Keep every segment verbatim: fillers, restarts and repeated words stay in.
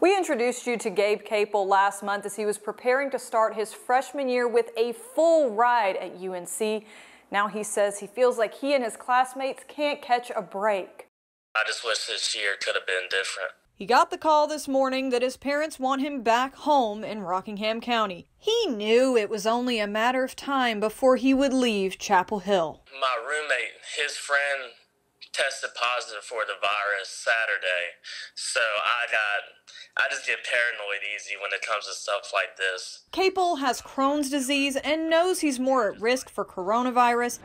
We introduced you to Gabe Caple last month as he was preparing to start his freshman year with a full ride at U N C. Now he says he feels like he and his classmates can't catch a break. I just wish this year could have been different. He got the call this morning that his parents want him back home in Rockingham County. He knew it was only a matter of time before he would leave Chapel Hill. My roommate, his friend, tested positive for the virus Saturday, so I got, I just get paranoid easy when it comes to stuff like this. Caple has Crohn's disease and knows he's more at risk for coronavirus.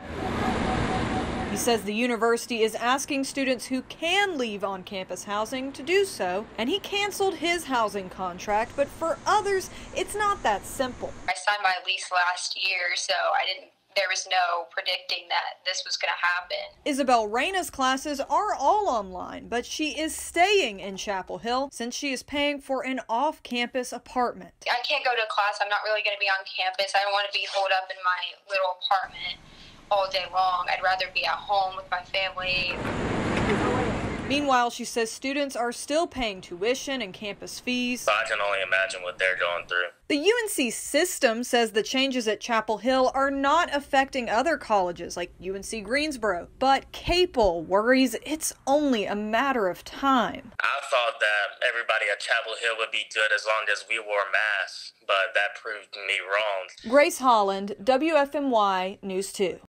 He says the university is asking students who can leave on-campus housing to do so, and he canceled his housing contract, but for others, it's not that simple. I signed my lease last year, so I didn't there was no predicting that this was going to happen. Isabel Reyna's classes are all online, but she is staying in Chapel Hill since she is paying for an off-campus apartment. I can't go to class. I'm not really going to be on campus. I don't want to be holed up in my little apartment all day long. I'd rather be at home with my family. Meanwhile, she says students are still paying tuition and campus fees. I can only imagine what they're going through. The U N C system says the changes at Chapel Hill are not affecting other colleges like U N C Greensboro, but Caple worries it's only a matter of time. I thought that everybody at Chapel Hill would be good as long as we wore masks, but that proved me wrong. Grace Holland, W F M Y News two.